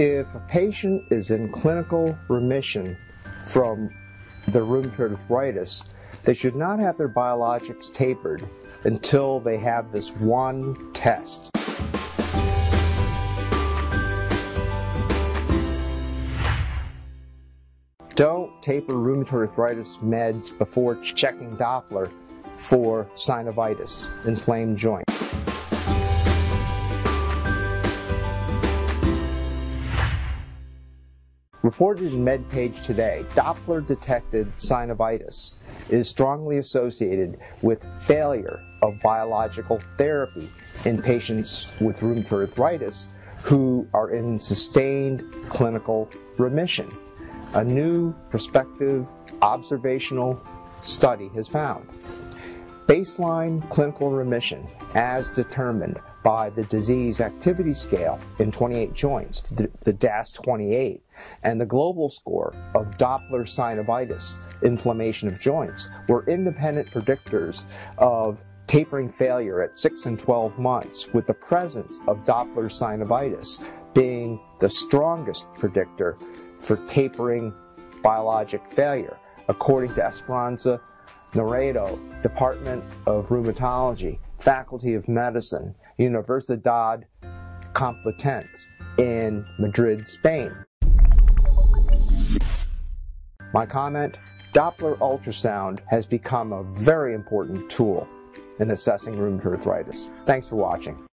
If a patient is in clinical remission from the rheumatoid arthritis, they should not have their biologics tapered until they have this one test. Don't taper rheumatoid arthritis meds before checking Doppler for synovitis, inflamed joint. Reported in MedPage Today, Doppler-detected synovitis is strongly associated with failure of biological therapy in patients with rheumatoid arthritis who are in sustained clinical remission. A new prospective observational study has found baseline clinical remission as determined by the Disease Activity Scale in 28 joints, the DAS28, and the global score of Doppler synovitis, inflammation of joints, were independent predictors of tapering failure at 6 and 12 months, with the presence of Doppler synovitis being the strongest predictor for tapering biologic failure, according to Esperanza Naredo, Department of Rheumatology, Faculty of Medicine, Universidad Complutense in Madrid, Spain. My comment: Doppler ultrasound has become a very important tool in assessing rheumatoid arthritis. Thanks for watching.